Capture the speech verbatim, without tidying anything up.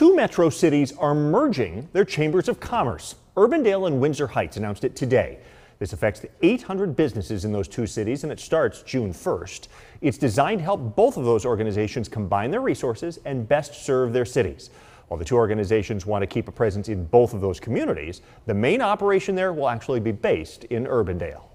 Two metro cities are merging their chambers of commerce. Urbandale and Windsor Heights announced it today. This affects the eight hundred businesses in those two cities, and it starts June first. It's designed to help both of those organizations combine their resources and best serve their cities. While the two organizations want to keep a presence in both of those communities, the main operation there will actually be based in Urbandale.